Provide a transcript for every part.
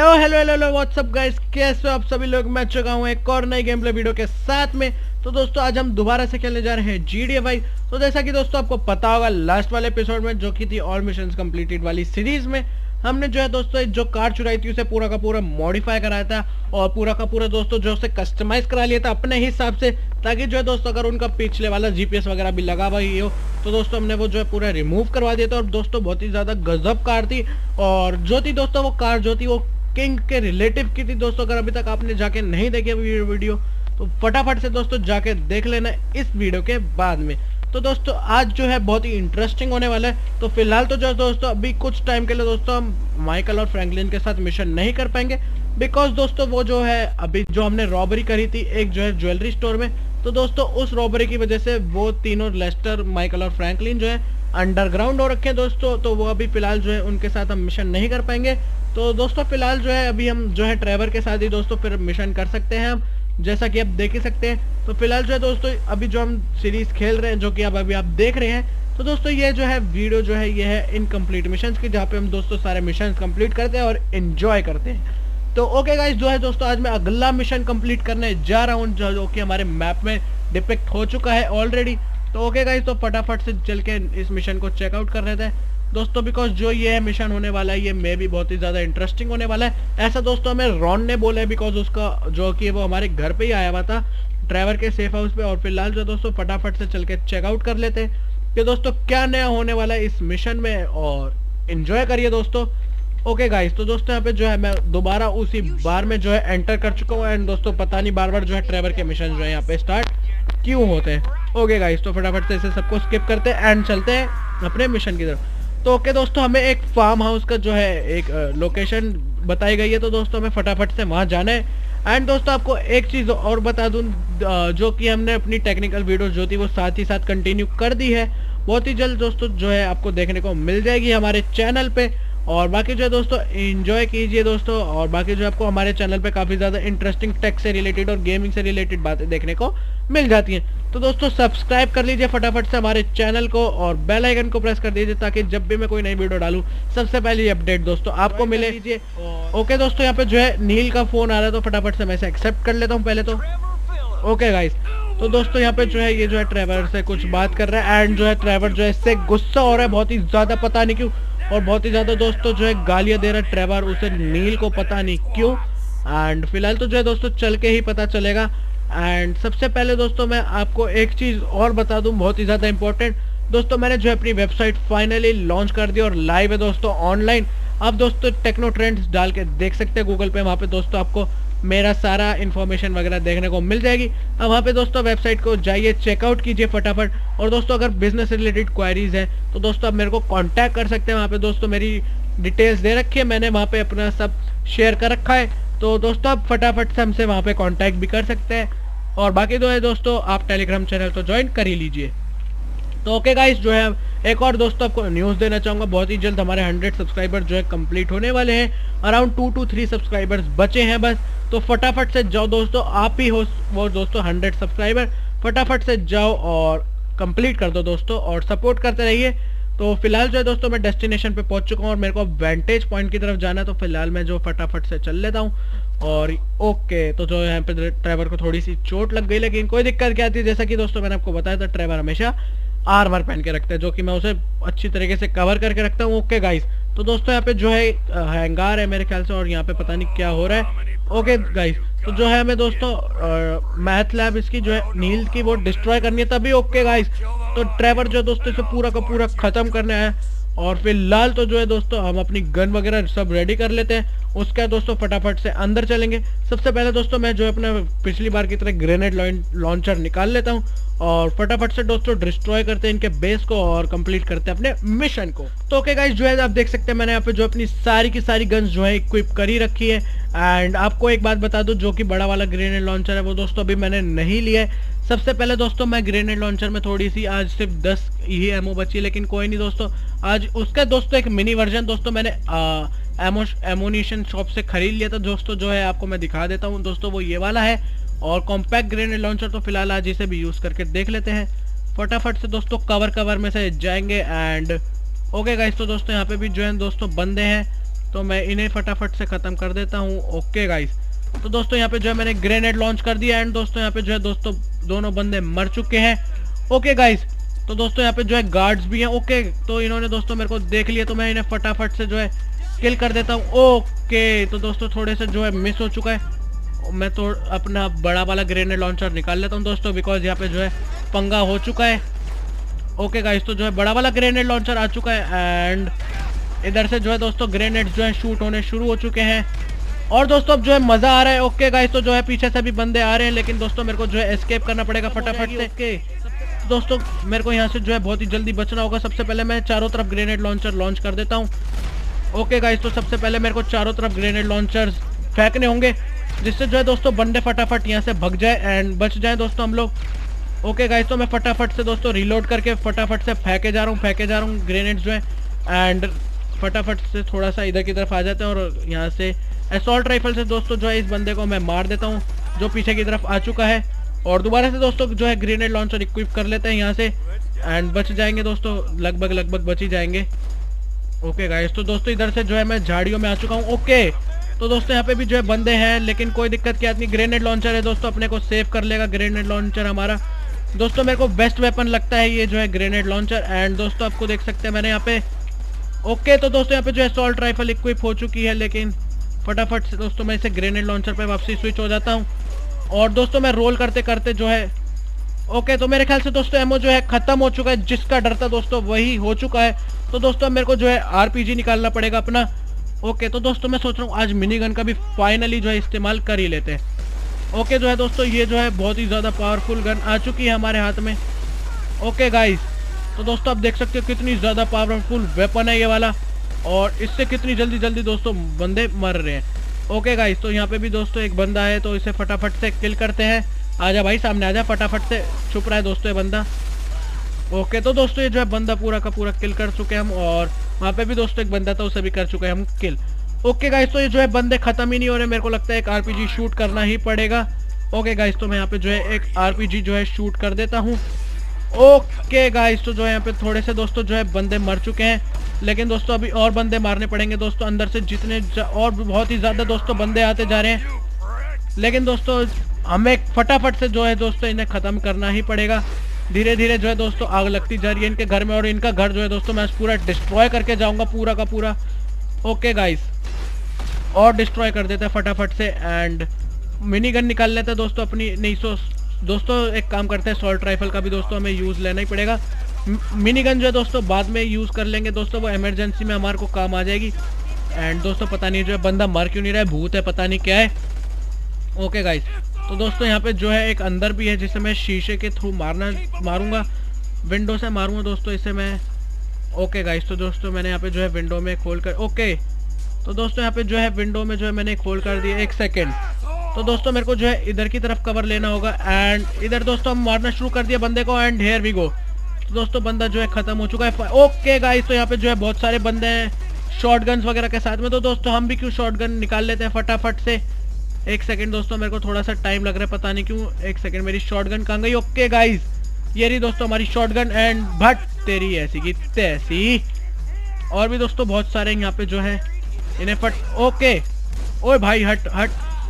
Hello hello hello hello what's up guys, कैसे हो आप सभी लोग। मैं चुका हूँ एक और नई गेम प्ले वीडियो के साथ में। तो दोस्तों आज हम दोबारा से खेलने जा रहे हैं GTA 5। तो जैसा कि दोस्तों आपको पता होगा, लास्ट वाले एपिसोड में जो कि थी ऑल मिशंस कंप्लीटेड वाली सीरीज में, हमने जो है दोस्तों जो कार चुराई थी उसे पूरा का पूरा मॉडिफाई कराया था और पूरा का पूरा दोस्तों जो उसे कस्टमाइज करा लिया था अपने हिसाब से, ताकि जो है दोस्तों अगर उनका पिछले वाला GPS वगैरह भी लगा हुआ हो तो दोस्तों हमने वो जो है पूरा रिमूव करवा दिया था। और दोस्तों बहुत ही ज़्यादा गजब कार थी, और जो थी दोस्तों वो कार जो थी वो किंग के रिलेटिव की थी। दोस्तों अगर अभी तक आपने जाके नहीं देखी वीडियो तो फटाफट से दोस्तों जाके देख लेना इस वीडियो के बाद में। तो दोस्तों आज जो है बहुत ही इंटरेस्टिंग होने वाला है। तो फिलहाल तो जो दोस्तों अभी कुछ टाइम के लिए दोस्तों हम माइकल और फ्रैंकलिन के साथ मिशन नहीं कर पाएंगे, बिकॉज दोस्तों वो जो है अभी जो हमने रॉबरी करी थी एक जो है ज्वेलरी स्टोर में, तो दोस्तों उस रॉबरी की वजह से वो तीनों लेस्टर, माइकल और फ्रैंकलिन जो है अंडरग्राउंड हो रखे हैं दोस्तों। तो वो अभी फिलहाल जो है उनके साथ हम मिशन नहीं कर पाएंगे। तो दोस्तों फिलहाल जो है अभी हम जो है ट्रेवर के साथ ही दोस्तों फिर मिशन कर सकते हैं हम, जैसा कि आप देख ही सकते हैं। तो फिलहाल जो है दोस्तों अभी जो हम सीरीज खेल रहे हैं जो कि अब अभी आप देख रहे हैं, तो दोस्तों ये जो है वीडियो जो है ये है इनकम्प्लीट मिशंस की, जहाँ पे हम दोस्तों सारे मिशंस कंप्लीट करते हैं और एंजॉय करते हैं। तो ओके गाइस, जो है दोस्तों आज मैं अगला मिशन कंप्लीट करने जा रहा हूँ जो कि हमारे मैप में डिपेक्ट हो चुका है ऑलरेडी। तो ओके गाइस, तो फटाफट से चल के इस मिशन को चेकआउट कर रहे थे दोस्तों, बिकॉज जो ये मिशन होने वाला है ये मे भी बहुत ही ज़्यादा इंटरेस्टिंग होने वाला है। ऐसा दोस्तों हमें रॉन ने बोला है, बिकॉज उसका जो कि वो हमारे घर पे ही आया हुआ था ट्रेवर के सेफ हाउस पे। और फिलहाल जो दोस्तों फटाफट से चल के चेकआउट कर लेते हैं कि दोस्तों क्या नया होने वाला है इस मिशन में, और इन्जॉय करिए दोस्तों। ओके गाइज, तो दोस्तों यहाँ पे जो है मैं दोबारा उसी बार में जो है एंटर कर चुका हूँ। एंड दोस्तों पता नहीं बार बार जो है ट्रेवर के मिशन जो है यहाँ पे स्टार्ट क्यों होते हैं। ओके गाइज, तो फटाफट से इसे सबको स्किप करते हैं एंड चलते हैं अपने मिशन की तरफ। तो ओके दोस्तों हमें एक फार्म हाउस का जो है एक लोकेशन बताई गई है, तो दोस्तों हमें फटाफट से वहाँ जाना है। एंड दोस्तों आपको एक चीज़ और बता दूँ, जो कि हमने अपनी टेक्निकल वीडियो जो थी वो साथ ही साथ कंटिन्यू कर दी है, बहुत ही जल्द दोस्तों जो है आपको देखने को मिल जाएगी हमारे चैनल पे। और बाकी जो है दोस्तों इन्जॉय कीजिए दोस्तों, और बाकी जो आपको हमारे चैनल पे काफ़ी ज़्यादा इंटरेस्टिंग टेक से रिलेटेड और गेमिंग से रिलेटेड बातें देखने को मिल जाती हैं। तो दोस्तों सब्सक्राइब कर लीजिए फटाफट से हमारे चैनल को और बेल आइकन को प्रेस कर दीजिए, ताकि जब भी मैं कोई नई वीडियो डालूँ सबसे पहले अपडेट दोस्तों आपको मिले। ओके दोस्तों यहाँ पे जो है नील का फ़ोन आ रहा है, तो फटाफट से मैं इसे एक्सेप्ट कर लेता हूँ पहले तो। ओके गाइस, तो दोस्तों यहाँ पे जो है ये जो है ट्रेवर से कुछ बात कर रहा है, एंड जो है ट्रेवर जो है इससे गुस्सा हो रहा है बहुत ही ज़्यादा, पता नहीं क्यों, और बहुत ही ज़्यादा दोस्तों जो है गालियाँ दे रहा है ट्रेवर उसे, नील को, पता नहीं क्यों। एंड फिलहाल तो जो है दोस्तों चल के ही पता चलेगा। एंड सबसे पहले दोस्तों मैं आपको एक चीज़ और बता दूं, बहुत ही ज़्यादा इंपॉर्टेंट दोस्तों, मैंने जो है अपनी वेबसाइट फाइनली लॉन्च कर दी और लाइव है दोस्तों ऑनलाइन। आप दोस्तों टेक्नो ट्रेंड्स डाल के देख सकते हैं गूगल पे, वहाँ पे दोस्तों आपको मेरा सारा इन्फॉर्मेशन वगैरह देखने को मिल जाएगी। अब वहाँ पे दोस्तों वेबसाइट को जाइए, चेकआउट कीजिए फटाफट। और दोस्तों अगर बिजनेस रिलेटेड क्वारीज है तो दोस्तों आप मेरे को कांटेक्ट कर सकते हैं, वहाँ पे दोस्तों मेरी डिटेल्स दे रखी है, मैंने वहाँ पे अपना सब शेयर कर रखा है। तो दोस्तों आप फटाफट से हमसे वहाँ पर कॉन्टैक्ट भी कर सकते हैं। और बाकी जो है दोस्तों आप टेलीग्राम चैनल तो ज्वाइन कर ही लीजिए। तो ओके गाइस, जो है एक और दोस्तों आपको न्यूज़ देना चाहूँगा, बहुत ही जल्द हमारे 100 सब्सक्राइबर जो है कंप्लीट होने वाले हैं, अराउंड 2 to 3 सब्सक्राइबर्स बचे हैं बस। तो फटाफट से जाओ दोस्तों, आप ही हो वो दोस्तों 100 सब्सक्राइबर, फटाफट से जाओ और कंप्लीट कर दो दोस्तों, और सपोर्ट करते रहिए। तो फिलहाल जो है दोस्तों मैं डेस्टिनेशन पे पहुंच चुका हूँ और मेरे को वेंटेज पॉइंट की तरफ जाना है, तो फिलहाल मैं जो फटाफट से चल लेता हूँ। और ओके, तो जो यहाँ पे ट्रेवर को थोड़ी सी चोट लग गई, लेकिन कोई दिक्कत क्या आती है, जैसा कि दोस्तों मैंने आपको बताया था ट्रेवर हमेशा आर्मर पहन के रखता है, जो कि मैं उसे अच्छी तरीके से कवर करके रखता हूँ। ओके गाइस, तो दोस्तों यहाँ पे जो है हैंगार है मेरे ख्याल से, और यहाँ पे पता नहीं क्या हो रहा है। ओके गाइस, तो जो है हमें दोस्तों मैथ लैब इसकी जो है नील की वो डिस्ट्रॉय करनी है तभी। ओके गाइस, तो ट्रेवर जो दोस्तों इसे पूरा का पूरा ख़त्म करना है। और फिलहाल तो जो है दोस्तों हम अपनी गन वगैरह सब रेडी कर लेते हैं, उसका दोस्तों फटाफट से अंदर चलेंगे। सबसे पहले दोस्तों मैं जो है अपना पिछली बार की तरह ग्रेनेड लॉन्चर निकाल लेता हूँ और फटाफट से दोस्तों डिस्ट्रॉय करते हैं इनके बेस को और कंप्लीट करते हैं अपने मिशन को। तो ओके गाइस, जो है आप देख सकते हैं मैंने यहाँ पे जो अपनी सारी की सारी गन्स जो है इक्विप करी रखी है। एंड आपको एक बात बता दूं, जो कि बड़ा वाला ग्रेनेड लॉन्चर है वो दोस्तों अभी मैंने नहीं लिया है। सबसे पहले दोस्तों मैं ग्रेनेड लॉन्चर में थोड़ी सी, आज सिर्फ 10 ही एमओ बची, लेकिन कोई नहीं दोस्तों, आज उसका दोस्तों एक मिनी वर्जन दोस्तों मैंने एमोनीशन शॉप से खरीद लिया था दोस्तों, जो है आपको मैं दिखा देता हूँ दोस्तों, वो ये वाला है और कॉम्पैक्ट ग्रेनेड लॉन्चर। तो फिलहाल आज इसे भी यूज़ करके देख लेते हैं। फटाफट से दोस्तों कवर में से जाएंगे। एंड ओके गाइस, तो दोस्तों यहाँ पे भी जो है दोस्तों बंदे हैं, तो मैं इन्हें फटाफट से ख़त्म कर देता हूँ। ओके गाइस, तो दोस्तों यहाँ पे जो है मैंने ग्रेनेड लॉन्च कर दिया एंड दोस्तों यहाँ पे जो है दोस्तों दोनों बंदे मर चुके हैं। ओके गाइस, तो दोस्तों यहाँ पे जो है गार्ड्स भी हैं। ओके, तो इन्होंने दोस्तों मेरे को देख लिया, तो मैं इन्हें फटाफट से जो है किल कर देता हूँ। ओके, तो दोस्तों थोड़े से जो है मिस हो चुका है। मैं तो अपना बड़ा वाला ग्रेनेड लॉन्चर निकाल लेता हूँ दोस्तों, बिकॉज यहाँ पे जो है पंगा हो चुका है। ओके गाइस, तो जो है बड़ा वाला ग्रेनेड लॉन्चर आ चुका है एंड इधर से जो है दोस्तों ग्रेनेड्स जो है शूट होने शुरू हो चुके हैं और दोस्तों अब जो है मज़ा आ रहा है। ओके गाइस, तो जो है पीछे से भी बंदे आ रहे हैं, लेकिन दोस्तों मेरे को जो है एस्केप करना पड़ेगा फटाफट से। ओके दोस्तों, मेरे को यहाँ से जो है बहुत ही जल्दी बचना होगा। सबसे पहले मैं चारों तरफ ग्रेनेड लॉन्चर लॉन्च कर देता हूँ। ओके गाइस, तो सबसे पहले मेरे को चारों तरफ ग्रेनेड लॉन्चर्स फेंकने होंगे, जिससे जो है दोस्तों बंदे फटाफट यहाँ से भग जाए एंड बच जाए दोस्तों हम लोग। ओके गाइस, तो मैं फटाफट से दोस्तों रिलोड करके फटाफट से फेंके जा रहा हूँ ग्रेनेड्स जो है एंड फटाफट से थोड़ा सा इधर की तरफ आ जाते हैं और यहाँ से असॉल्ट राइफल से दोस्तों जो है इस बंदे को मैं मार देता हूँ जो पीछे की तरफ आ चुका है। और दोबारा से दोस्तों जो है ग्रेनेड लॉन्चर इक्विप कर लेते हैं यहाँ से एंड बच जाएंगे दोस्तों, लगभग बच ही जाएंगे। ओके गाइस, तो दोस्तों इधर से जो है मैं झाड़ियों में आ चुका हूँ। ओके, तो दोस्तों यहाँ पे भी जो है बंदे हैं, लेकिन कोई दिक्कत क्या नहीं, ग्रेनेड लॉन्चर है दोस्तों, अपने को सेव कर लेगा ग्रेनेड लॉन्चर हमारा। दोस्तों मेरे को बेस्ट वेपन लगता है ये जो है ग्रेनेड लॉन्चर एंड दोस्तों आपको देख सकते हैं मैंने यहाँ पे। ओके, तो दोस्तों यहाँ पे जो है असॉल्ट राइफल इक्विप हो चुकी है, लेकिन फटाफट से दोस्तों मैं इसे ग्रेनेड लॉन्चर पे वापसी स्विच हो जाता हूँ और दोस्तों मैं रोल करते करते जो है। ओके, तो मेरे ख्याल से दोस्तों एमओ जो है ख़त्म हो चुका है, जिसका डर था दोस्तों वही हो चुका है। तो दोस्तों अब मेरे को जो है आरपीजी निकालना पड़ेगा अपना। ओके, तो दोस्तों मैं सोच रहा हूँ आज मिनी गन का भी फाइनली जो है इस्तेमाल कर ही लेते हैं। ओके, जो है दोस्तों ये जो है बहुत ही ज़्यादा पावरफुल गन आ चुकी है हमारे हाथ में। ओके गाइस, तो दोस्तों आप देख सकते हो कितनी ज़्यादा पावरफुल वेपन है ये वाला और इससे कितनी जल्दी दोस्तों बंदे मर रहे हैं। ओके गाइस, तो यहाँ पे भी दोस्तों एक बंदा है, तो इसे फटाफट से किल करते हैं। आजा भाई, सामने आजा, फटाफट से छुप रहा है दोस्तों ये बंदा। ओके, तो दोस्तों ये जो है बंदा पूरा का पूरा किल कर चुके हैं हम और वहाँ पे भी दोस्तों एक बंदा था, उसे भी कर चुके हैं हम किल। ओके गाइस, तो ये जो है बंदे ख़त्म ही नहीं हो रहे, मेरे को लगता है एक आरपीजी शूट करना ही पड़ेगा। ओके गाइस, तो मैं यहाँ पे जो है एक आरपीजी जो है शूट कर देता हूँ। ओके गाइस, तो जो है यहाँ पे थोड़े से दोस्तों जो है बंदे मर चुके हैं, लेकिन दोस्तों अभी और बंदे मारने पड़ेंगे दोस्तों अंदर से, जितने और बहुत ही ज़्यादा दोस्तों बंदे आते जा रहे हैं, लेकिन दोस्तों हमें फटाफट से जो है दोस्तों इन्हें ख़त्म करना ही पड़ेगा। धीरे धीरे जो है दोस्तों आग लगती जा रही है इनके घर में और इनका घर जो है दोस्तों मैं पूरा डिस्ट्रॉय करके जाऊँगा पूरा का पूरा। ओके गाइस, और डिस्ट्रॉय कर देते हैं फटाफट से एंड मिनी गन निकाल लेते हैं दोस्तों अपनी। नहीं सो दोस्तों एक काम करते हैं, सॉल्ट राइफल का भी दोस्तों हमें यूज़ लेना ही पड़ेगा। मिनी गन जो है दोस्तों बाद में यूज़ कर लेंगे दोस्तों, वो एमरजेंसी में हमारे को काम आ जाएगी। एंड दोस्तों पता नहीं जो है बंदा मर क्यों नहीं रहा है, भूत है पता नहीं क्या है। ओके गाइस, तो दोस्तों यहाँ पे जो है एक अंदर भी है जिसे मैं शीशे के थ्रू मारूंगा, विंडो से मारूंगा दोस्तों इसे मैं। ओके गाइस, तो दोस्तों मैंने यहाँ पे जो है विंडो में खोल कर, ओके तो दोस्तों यहाँ पे जो है विंडो में जो है मैंने खोल कर दिया। एक सेकेंड, तो दोस्तों मेरे को जो है इधर की तरफ कवर लेना होगा एंड इधर दोस्तों हम मारना शुरू कर दिया बंदे को एंड हेयर वी गो। तो दोस्तों बंदा जो है ख़त्म हो चुका है। ओके गाइस, तो यहाँ पे जो है बहुत सारे बंदे हैं शॉटगन्स वगैरह के साथ में, तो दोस्तों हम भी क्यों शॉटगन निकाल लेते हैं फटाफट से। एक सेकेंड दोस्तों, मेरे को थोड़ा सा टाइम लग रहा है पता नहीं क्यों। एक सेकेंड, मेरी शॉटगन कहाँ गई? ओके गाइस, ये रही दोस्तों हमारी शॉटगन एंड भट तेरी ऐसी की तैसी। और भी दोस्तों बहुत सारे यहाँ पे जो है इन्हें फट। ओके, ओए भाई हट।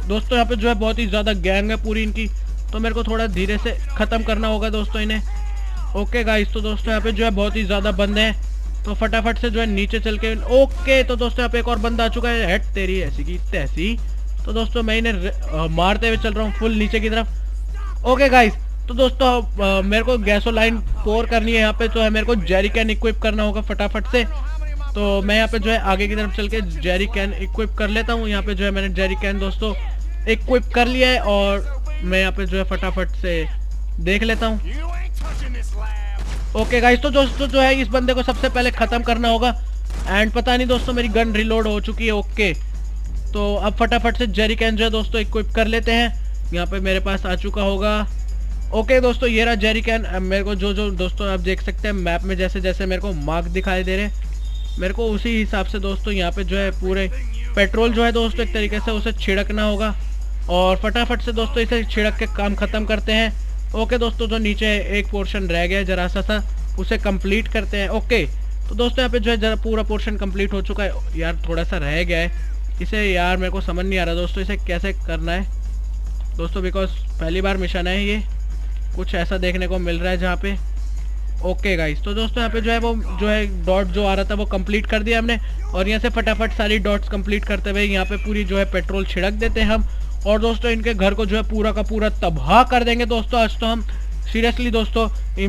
दोस्तों यहाँ पे जो है बहुत ही ज़्यादा गैंग है पूरी इनकी, तो मेरे को थोड़ा धीरे से ख़त्म करना होगा दोस्तों इन्हें। ओके गाइस, तो दोस्तों यहाँ पे जो है बहुत ही ज़्यादा बंदे हैं, तो फटाफट से जो है नीचे चल के। ओके, तो दोस्तों यहाँ पे एक और बंदा आ चुका है, हट तेरी ऐसी की तैसी। तो दोस्तों मैं इन्हें मारते हुए चल रहा हूँ फुल नीचे की तरफ। ओके गाइस, तो दोस्तों मेरे को गैसोलाइन पोर करनी है यहाँ पे, तो मेरे को जेरी कैन इक्विप करना होगा फटाफट से। तो मैं यहाँ पे जो है आगे की तरफ चल के जेरी कैन इक्विप कर लेता हूँ। यहाँ पे जो है मैंने जेरी कैन दोस्तों इक्विप कर लिया है और मैं यहाँ पे जो है फटाफट से देख लेता हूँ। ओके गाइस, तो दोस्तों जो है इस बंदे को सबसे पहले ख़त्म करना होगा एंड पता नहीं दोस्तों मेरी गन रिलोड हो चुकी है। ओके, तो अब फटाफट से जेरी कैन जो है दोस्तों इक्विप कर लेते हैं। यहाँ पे मेरे पास आ चुका होगा। ओके दोस्तों, ये रहा जेरी कैन। मेरे को जो जो दोस्तों आप देख सकते हैं मैप में जैसे जैसे मेरे को मार्क दिखाई दे रहे हैं, मेरे को उसी हिसाब से दोस्तों यहाँ पे जो है पूरे पेट्रोल जो है दोस्तों एक तरीके से उसे छिड़कना होगा और फटाफट से दोस्तों इसे छिड़क के काम ख़त्म करते हैं। ओके दोस्तों, जो नीचे एक पोर्शन रह गया है जरा सा उसे कंप्लीट करते हैं। ओके, तो दोस्तों यहाँ पे जो है जरा पूरा पोर्शन कंप्लीट हो चुका है यार, थोड़ा सा रह गया है इसे यार, मेरे को समझ नहीं आ रहा दोस्तों इसे कैसे करना है दोस्तों, बिकॉज पहली बार मिशन है ये, कुछ ऐसा देखने को मिल रहा है जहाँ पे। ओके गाइस, तो दोस्तों यहाँ पे जो है वो जो है डॉट जो आ रहा था वो कंप्लीट कर दिया हमने, और यहाँ से फटाफट सारी डॉट्स कंप्लीट करते हुए यहाँ पे पूरी जो है पेट्रोल छिड़क देते हैं हम, और दोस्तों इनके घर को जो है पूरा का पूरा तबाह कर देंगे दोस्तों आज तो हम, सीरियसली दोस्तों।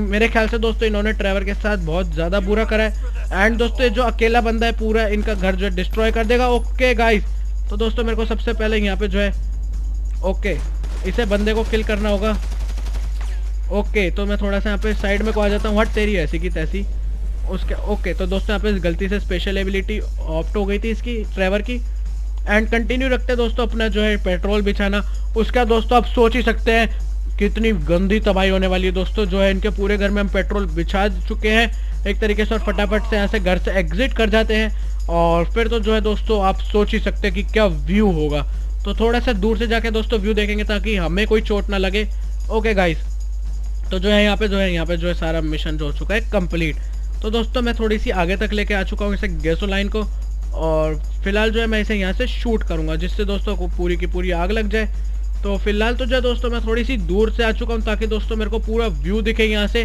मेरे ख्याल से दोस्तों इन्होंने ट्रेवर के साथ बहुत ज़्यादा बुरा करा है, एंड दोस्तों जो अकेला बंदा है पूरा इनका घर जो है डिस्ट्रॉय कर देगा। ओके गाइस, तो दोस्तों मेरे को सबसे पहले यहाँ पे जो है ओके इसे बंदे को किल करना होगा। ओके तो मैं थोड़ा सा यहाँ पे साइड में को आ जाता हूँ, हट तेरी ऐसी की तैसी उसके। ओके तो दोस्तों यहाँ पे गलती से स्पेशल एबिलिटी ऑप्ट हो गई थी इसकी ट्रेवर की, एंड कंटिन्यू रखते हैं दोस्तों अपना जो है पेट्रोल बिछाना। उसके बाद दोस्तों आप सोच ही सकते हैं कितनी गंदी तबाही होने वाली है दोस्तों, जो है इनके पूरे घर में हम पेट्रोल बिछा चुके हैं एक तरीके से, और फटाफट से यहाँ से घर से एग्जिट कर जाते हैं, और फिर तो जो है दोस्तों आप सोच ही सकते हैं कि क्या व्यू होगा। तो थोड़ा सा दूर से जाके दोस्तों व्यू देखेंगे ताकि हमें कोई चोट ना लगे। ओके गाइस, तो जो है यहाँ पे जो है सारा मिशन जो हो चुका है कंप्लीट। तो दोस्तों मैं थोड़ी सी आगे तक लेके आ चुका हूँ इसे गैसोलाइन को, और फिलहाल जो है मैं इसे यहाँ से शूट करूँगा जिससे दोस्तों को पूरी की पूरी आग लग जाए। तो फिलहाल तो जो है दोस्तों मैं थोड़ी सी दूर से आ चुका हूँ ताकि दोस्तों मेरे को पूरा व्यू दिखे यहाँ से,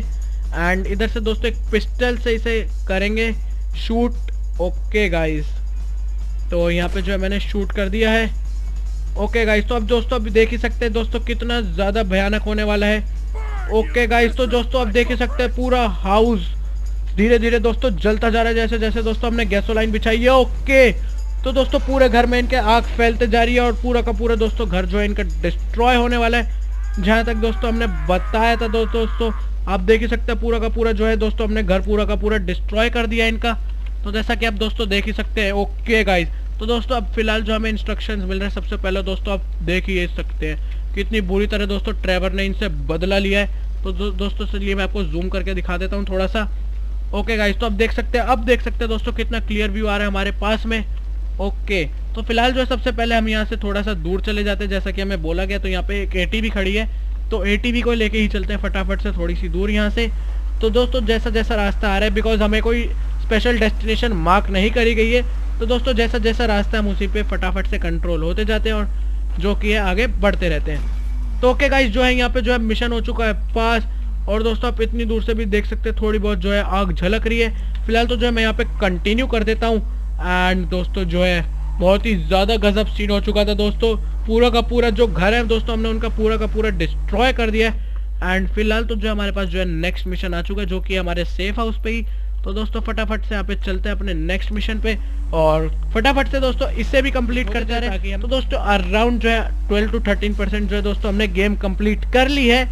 एंड इधर से दोस्तों एक पिस्टल से इसे करेंगे शूट। ओके गाइस, तो यहाँ पर जो है मैंने शूट कर दिया है। ओके गाइस, तो अब दोस्तों अब देख ही सकते हैं दोस्तों कितना ज़्यादा भयानक होने वाला है। ओके गाइस, तो दोस्तों आप देख ही सकते हैं पूरा हाउस धीरे धीरे दोस्तों जलता जा रहा है जैसे जैसे दोस्तों हमने गैसोलाइन बिछाई है। ओके तो दोस्तों पूरे घर में इनके आग फैलते जा रही है, और पूरा का पूरा दोस्तों घर जो है इनका डिस्ट्रॉय होने वाला है, जहाँ तक दोस्तों हमने बताया था। दोस्तों आप देख ही सकते हैं पूरा का पूरा जो है दोस्तों हमने घर पूरा का पूरा डिस्ट्रॉय कर दिया इनका, तो जैसा कि आप दोस्तों देख ही सकते हैं। ओके गाइस, तो दोस्तों अब फिलहाल जो हमें इंस्ट्रक्शंस मिल रहे हैं सबसे पहले दोस्तों आप देख ही सकते हैं कितनी बुरी तरह दोस्तों ट्रेवर ने इनसे बदला लिया है। तो दोस्तों चलिए मैं आपको जूम करके दिखा देता हूँ थोड़ा सा। ओके गाइस, तो आप देख सकते हैं दोस्तों कितना क्लियर व्यू आ रहा है हमारे पास में। ओके तो फिलहाल जो है सबसे पहले हम यहाँ से थोड़ा सा दूर चले जाते हैं जैसा कि हमें बोला गया। तो यहाँ पे एक ATV खड़ी है, तो ATV को लेके ही चलते हैं फटाफट से थोड़ी सी दूर यहाँ से। तो दोस्तों जैसा जैसा रास्ता आ रहा है, बिकॉज हमें कोई स्पेशल डेस्टिनेशन मार्क नहीं करी गई है, तो दोस्तों जैसा जैसा रास्ता हम उसी पर फटाफट से कंट्रोल होते जाते हैं और जो कि है आगे बढ़ते रहते हैं। तो ओके गाइस, जो है यहाँ पे जो है मिशन हो चुका है पास, और दोस्तों आप इतनी दूर से भी देख सकते हैं थोड़ी बहुत जो है आग झलक रही है। फिलहाल तो जो है मैं यहाँ पे कंटिन्यू कर देता हूँ, एंड दोस्तों जो है बहुत ही ज़्यादा गजब सीन हो चुका था दोस्तों। पूरा का पूरा जो घर है दोस्तों हमने उनका पूरा का पूरा डिस्ट्रॉय कर दिया है, एंड फिलहाल तो जो हमारे पास जो है नेक्स्ट मिशन आ चुका है जो कि हमारे सेफ हाउस पे ही। तो दोस्तों फटाफट से यहाँ पे चलते हैं अपने नेक्स्ट मिशन पे, और फटाफट से दोस्तों इससे भी कंप्लीट कर जा रहे हैं। तो दोस्तों अराउंड जो है 12 to 13% जो है दोस्तों हमने गेम कंप्लीट कर ली है।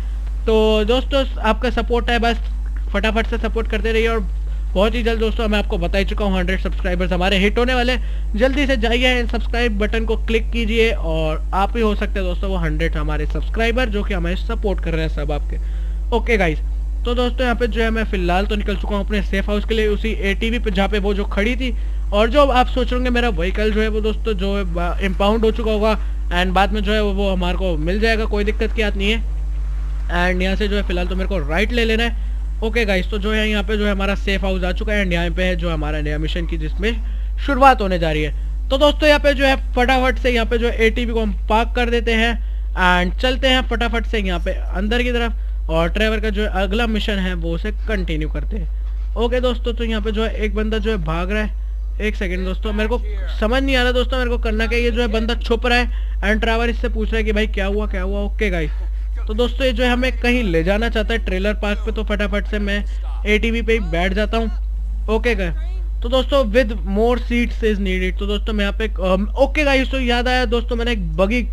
तो दोस्तों आपका सपोर्ट है, बस फटाफट से सपोर्ट करते रहिए, और बहुत ही जल्द दोस्तों मैं आपको बता ही चुका हूँ 100 सब्सक्राइबर्स हमारे हिट होने वाले। जल्दी से जाइए सब्सक्राइब बटन को क्लिक कीजिए, और आप ही हो सकते हैं दोस्तों वो 100 हमारे सब्सक्राइबर जो कि हमें सपोर्ट कर रहे हैं सब आपके। ओके गाइज, तो दोस्तों यहाँ पे जो है मैं फिलहाल तो निकल चुका हूँ अपने सेफ हाउस के लिए उसी ATV पे जहाँ पे वो जो खड़ी थी, और जो आप सोच रहे होंगे मेरा व्हीकल जो है वो दोस्तों जो है इम्पाउंड हो चुका होगा, एंड बाद में जो है वो हमारे को मिल जाएगा, कोई दिक्कत की बात नहीं है। एंड यहाँ से जो है फिलहाल तो मेरे को राइट ले लेना है। ओके गाइस, तो जो है यहाँ पे जो है हमारा सेफ हाउस आ चुका है, एंड यहाँ पे है जो हमारा नया मिशन की जिसमें शुरुआत होने जा रही है। तो दोस्तों यहाँ पे जो है फटाफट से यहाँ पे जो है ATV को हम पार्क कर देते हैं, एंड चलते हैं फटाफट से यहाँ पे अंदर की तरफ, और ट्रेवर का जो अगला मिशन है वो उसे कंटिन्यू करते हैं। ओके दोस्तों, तो यहाँ पे जो है एक बंदा जो है भाग रहा है। एक सेकंड दोस्तों, मेरे को समझ नहीं आ रहा दोस्तों मेरे को करना क्या। ये जो है बंदा छुप रहा है, एंड ट्रेवर इससे पूछ रहा है कि भाई क्या हुआ क्या हुआ। ओके गाइस, तो दोस्तों ये जो है हमें कहीं ले जाना चाहता है ट्रेलर पार्क पे, तो फटाफट से मैं ATV पे ही बैठ जाता हूँ। ओके गाइस, तो दोस्तों with more seats is needed. तो दोस्तों मैं यहाँ पे ओके गाइस, तो याद आया दोस्तों मैंने एक बगी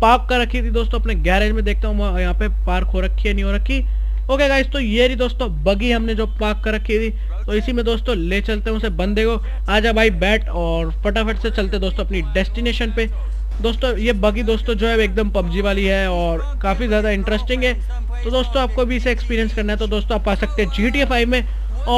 पार्क कर रखी थी दोस्तों अपने गैरेज में, देखता हूँ यहाँ पे पार्क हो रखी है नहीं हो रखी। ओके गाइस, तो ये रही दोस्तों बगी हमने जो पार्क कर रखी थी, तो इसी में दोस्तों ले चलते हैं उसे बंदे को। आजा भाई बैठ, और फटाफट से चलते दोस्तों अपनी डेस्टिनेशन पे। दोस्तों ये बगी दोस्तों जो है एकदम PUBG वाली है, और काफ़ी ज़्यादा इंटरेस्टिंग है, तो दोस्तों आपको भी इसे एक्सपीरियंस करना है तो दोस्तों आप आ सकते हैं GTA 5 में।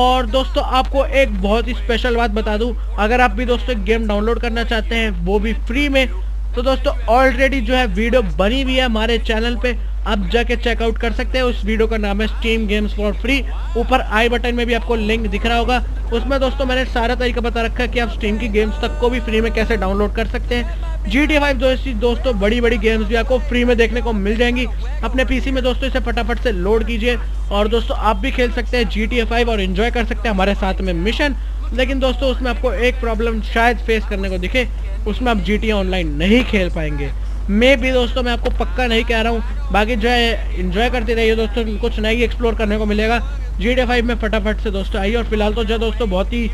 और दोस्तों आपको एक बहुत ही स्पेशल बात बता दूँ, अगर आप भी दोस्तों गेम डाउनलोड करना चाहते हैं वो भी फ्री में, तो दोस्तों ऑलरेडी जो है वीडियो बनी हुई है हमारे चैनल पे, आप जाके चेकआउट कर सकते हैं। उस वीडियो का नाम है स्टीम गेम्स फॉर फ्री। ऊपर आई बटन में भी आपको लिंक दिख रहा होगा, उसमें दोस्तों मैंने सारा तरीका बता रखा है कि आप स्टीम की गेम्स तक को भी फ्री में कैसे डाउनलोड कर सकते हैं। GTA 5 दोस्तों बड़ी बड़ी गेम्स भी आपको फ्री में देखने को मिल जाएंगी। अपने पीसी में दोस्तों इसे फटाफट से लोड कीजिए और दोस्तों आप भी खेल सकते हैं GTA 5 और एंजॉय कर सकते हैं हमारे साथ में मिशन। लेकिन दोस्तों उसमें आपको एक प्रॉब्लम शायद फेस करने को दिखे, उसमें आप GTA ऑनलाइन नहीं खेल पाएंगे। मैं भी दोस्तों मैं आपको पक्का नहीं कह रहा हूँ, बाकी जो है इन्जॉय करते रहिए दोस्तों, कुछ नया एक्सप्लोर करने को मिलेगा। GTA 5 में फटाफट से दोस्तों आइए। और फिलहाल तो जो दोस्तों बहुत ही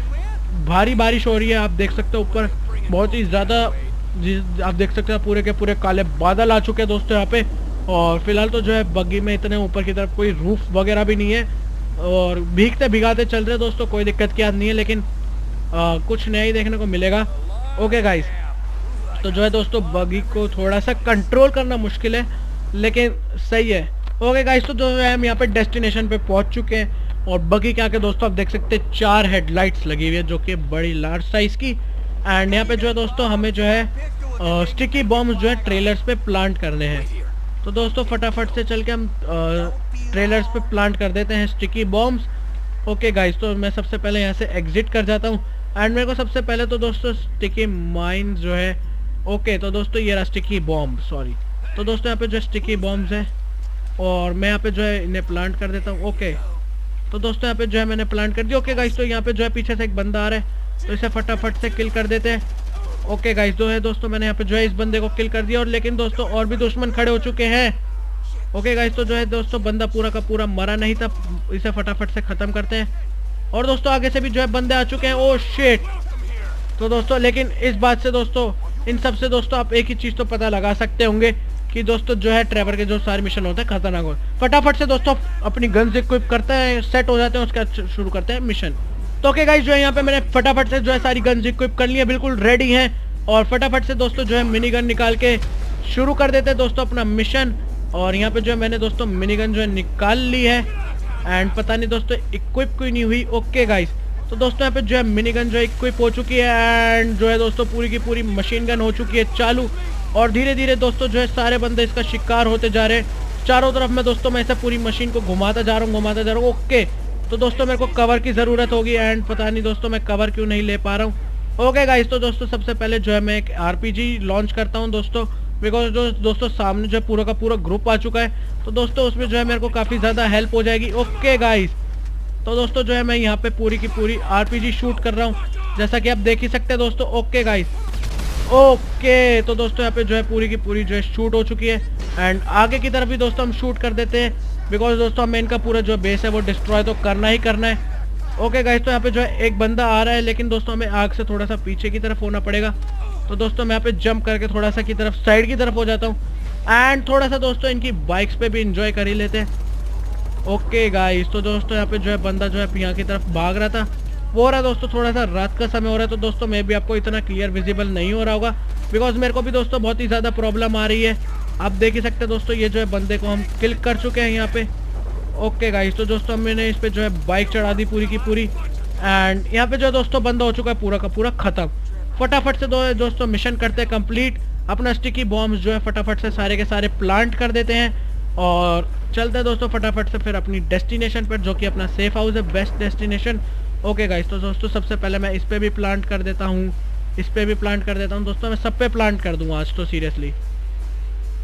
भारी बारिश हो रही है, आप देख सकते हो ऊपर बहुत ही ज़्यादा, आप देख सकते हो पूरे के पूरे काले बादल आ चुके हैं दोस्तों यहाँ पे। और फिलहाल तो जो है बग्गी में इतने ऊपर की तरफ कोई रूफ वगैरह भी नहीं है और भीगते भिगाते चल रहे दोस्तों, कोई दिक्कत की बात नहीं है। लेकिन कुछ नया ही देखने को मिलेगा। ओके गाइस, तो जो है दोस्तों बगी को थोड़ा सा कंट्रोल करना मुश्किल है लेकिन सही है। ओके गाइस, तो जो है हम यहाँ पे डेस्टिनेशन पे पहुँच चुके हैं और बगी के आके दोस्तों आप देख सकते हैं 4 हेडलाइट्स लगी हुई है जो कि बड़ी लार्ज साइज की। एंड यहाँ पे जो है दोस्तों हमें जो है स्टिकी बॉम्ब जो है ट्रेलर्स पे प्लांट करने हैं। तो दोस्तों फटाफट से चल के हम ट्रेलर्स पे प्लांट कर देते हैं स्टिकी बॉम्ब्स। ओके गाइस, तो मैं सबसे पहले यहाँ से एग्जिट कर जाता हूँ। एंड मेरे को सबसे पहले तो दोस्तों स्टिकी माइन जो है, ओके तो दोस्तों ये रहा स्टिकी बॉम्ब, सॉरी। तो दोस्तों यहाँ पे जो स्टिकी बॉम्ब्स हैं और मैं यहाँ पे जो है इन्हें प्लांट कर देता हूँ। ओके तो दोस्तों यहाँ पे जो है मैंने प्लांट कर दिया। ओके गाइस, तो यहाँ पे जो है पीछे से एक बंदा आ रहा है तो इसे फटाफट से किल कर देते हैं। ओके गाइस, जो है दोस्तों मैंने यहाँ पे जो है इस बंदे को किल कर दिया। और लेकिन दोस्तों और भी दुश्मन खड़े हो चुके हैं। ओके गाइस, तो जो है दोस्तों बंदा पूरा का पूरा मरा नहीं था, इसे फटाफट से ख़त्म करते हैं। और दोस्तों आगे से भी जो है बंदे आ चुके हैं। ओ शिट, तो दोस्तों लेकिन इस बात से दोस्तों, इन सब से दोस्तों आप एक ही चीज़ तो पता लगा सकते होंगे कि दोस्तों जो है ट्रेवर के जो सारे मिशन होते हैं खतरनाक हो। फटाफट से दोस्तों अपनी गन्स इक्विप करते हैं, सेट हो जाते हैं, उसके बाद शुरू करते हैं मिशन। तो ओके गाइस, जो है यहाँ पे मैंने फटाफट से जो है सारी गन्स इक्विप कर ली है, बिल्कुल रेडी हैं। और फटाफट से दोस्तों जो है मिनी गन निकाल के शुरू कर देते हैं दोस्तों अपना मिशन। और यहाँ पर जो है मैंने दोस्तों मिनी गन जो है निकाल ली है। एंड पता नहीं दोस्तों इक्विप क्यों नहीं हुई। ओके गाइस, तो दोस्तों यहाँ पे जो है मिनी गन जो है इक्विप हो चुकी है। एंड जो है दोस्तों पूरी की पूरी मशीन गन हो चुकी है चालू। और धीरे धीरे दोस्तों जो है सारे बंदे इसका शिकार होते जा रहे हैं। चारों तरफ में दोस्तों मैं ऐसे पूरी मशीन को घुमाता जा रहा हूँ, घुमाता जा रहा हूँ। ओके तो दोस्तों मेरे को कवर की ज़रूरत होगी। एंड पता नहीं दोस्तों मैं कवर क्यों नहीं ले पा रहा हूँ। ओके गाइस, तो दोस्तों सबसे पहले जो है मैं एक RPG लॉन्च करता हूँ दोस्तों, बिकॉज दोस्तों सामने जो है पूरा का पूरा ग्रुप आ चुका है तो दोस्तों उसमें जो है मेरे को काफ़ी ज़्यादा हेल्प हो जाएगी। ओके गाइस, तो दोस्तों जो है मैं यहाँ पे पूरी की पूरी RPG शूट कर रहा हूँ जैसा कि आप देख ही सकते हैं दोस्तों। ओके गाइस, ओके तो दोस्तों यहाँ पे जो है पूरी की पूरी जो है शूट हो चुकी है। एंड आगे की तरफ भी दोस्तों हम शूट कर देते हैं बिकॉज दोस्तों हमें इनका पूरा जो बेस है वो डिस्ट्रॉय तो करना ही करना है। ओके गाइस, तो यहाँ पे जो है एक बंदा आ रहा है लेकिन दोस्तों हमें आग से थोड़ा सा पीछे की तरफ होना पड़ेगा। तो दोस्तों मैं यहाँ पे जंप करके थोड़ा सा की तरफ, साइड की तरफ हो जाता हूँ। एंड थोड़ा सा दोस्तों इनकी बाइक्स पे भी इंजॉय कर ही लेते हैं। ओके गाइस, तो दोस्तों यहाँ पे जो है बंदा जो है यहाँ की तरफ भाग रहा था, वो रहा दोस्तों। थोड़ा सा रात का समय हो रहा है तो दोस्तों मैं भी आपको इतना क्लियर विजिबल नहीं हो रहा होगा बिकॉज मेरे को भी दोस्तों बहुत ही ज़्यादा प्रॉब्लम आ रही है। आप देख ही सकते हैं दोस्तों ये जो है बंदे को हम किल कर चुके हैं यहाँ पे। ओके गाइस, तो दोस्तों मैंने इस पर जो है बाइक चढ़ा दी पूरी की पूरी। एंड यहाँ पे जो है दोस्तों बंदा हो चुका है पूरा का पूरा ख़त्म। फटाफट से दोस्तों मिशन करते हैं कम्प्लीट, अपना स्टिकी बॉम्ब्स जो है फटाफट से सारे के सारे प्लांट कर देते हैं और चलते हैं दोस्तों फटाफट से फिर अपनी डेस्टिनेशन पर जो कि अपना सेफ हाउस है, बेस्ट डेस्टिनेशन। ओके गाइस, तो दोस्तों सबसे पहले मैं इस पर भी प्लांट कर देता हूँ, इस पर भी प्लांट कर देता हूँ। दोस्तों मैं सब पे प्लांट कर दूँगा आज तो सीरियसली।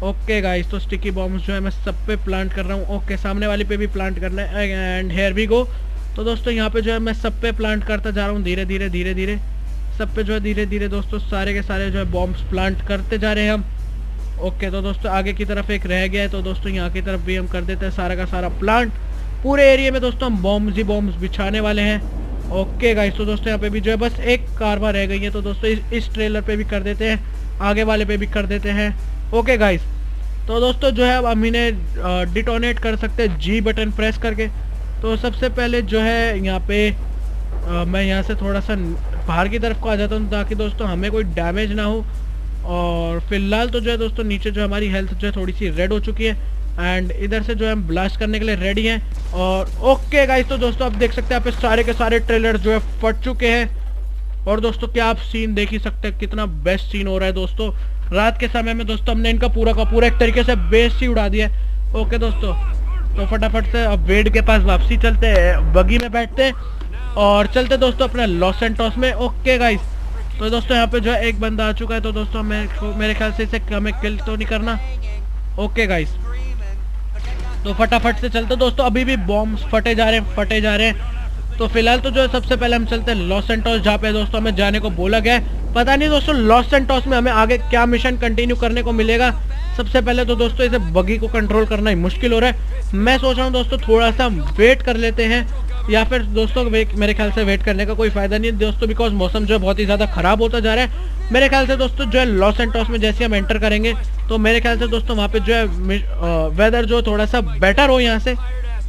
ओके गाइस, तो स्टिकी बॉम्ब्स जो है मैं सब पे प्लांट कर रहा हूँ। ओके सामने वाली पे भी प्लांट करना है। एंड हेयर वी गो, तो दोस्तों यहाँ पर जो है मैं सब पे प्लांट करता जा रहा हूँ धीरे धीरे धीरे धीरे, सब पे जो है धीरे धीरे दोस्तों सारे के सारे जो है बॉम्ब्स प्लांट करते जा रहे हैं हम। ओके तो दोस्तों आगे की तरफ एक रह गया है तो दोस्तों यहाँ की तरफ भी हम कर देते हैं सारा का सारा प्लांट। पूरे एरिया में दोस्तों हम बॉम्ब्स ही बॉम्ब्स बिछाने वाले हैं। ओके गाइस, तो दोस्तों यहाँ पे भी जो है बस एक कारवा रह गई है तो दोस्तों इस ट्रेलर पे भी कर देते हैं, आगे वाले पे भी कर देते हैं। ओके गाइस, तो दोस्तों जो है अब हम इन्हें डिटोनेट कर सकते हैं G बटन प्रेस करके। तो सबसे पहले जो है यहाँ पर मैं यहाँ से थोड़ा सा बाहर की तरफ को आ जाता हूँ ताकि दोस्तों हमें कोई डैमेज ना हो। और फिलहाल तो जो है दोस्तों नीचे जो हमारी हेल्थ जो है थोड़ी सी रेड हो चुकी है। एंड इधर से जो है हम ब्लास्ट करने के लिए रेडी हैं। और ओके गाइस, तो दोस्तों आप देख सकते हैं यहाँ पे सारे के सारे ट्रेलर जो है फट चुके हैं। और दोस्तों क्या आप सीन देख ही सकते हैं, कितना बेस्ट सीन हो रहा है दोस्तों। रात के समय में दोस्तों हमने इनका पूरा का पूरा एक तरीके से बेस ही उड़ा दिया। ओके दोस्तों, तो फटाफट से अब बेड के पास वापसी चलते हैं, बगी में बैठते हैं और चलते दोस्तों अपने लॉस एंड टॉस में। ओके गाइस, तो दोस्तों यहाँ पे जो है एक बंदा आ चुका है, तो दोस्तों मेरे ख्याल से इसे हमें किल तो नहीं करना। ओके गाइस, तो फटाफट से चलते दोस्तों, अभी भी बॉम्ब्स फटे जा रहे हैं। तो फिलहाल तो जो है सबसे पहले हम चलते हैं लॉस एंड टॉस, जहाँ पे दोस्तों हमें जाने को बोला गया है। पता नहीं दोस्तों लॉस एंड टॉस में हमें आगे क्या मिशन कंटिन्यू करने को मिलेगा। सबसे पहले तो दोस्तों इसे बगी को कंट्रोल करना ही मुश्किल हो रहा है। मैं सोच रहा हूँ दोस्तों थोड़ा सा वेट कर लेते हैं, या फिर दोस्तों मेरे ख्याल से वेट करने का कोई फ़ायदा नहीं है दोस्तों, बिकॉज मौसम जो है बहुत ही ज़्यादा ख़राब होता जा रहा है। मेरे ख्याल से दोस्तों जो है लॉस एंड टॉस में जैसे हम एंटर करेंगे तो मेरे ख्याल से दोस्तों वहाँ पे जो है वेदर जो थोड़ा सा बेटर हो यहाँ से,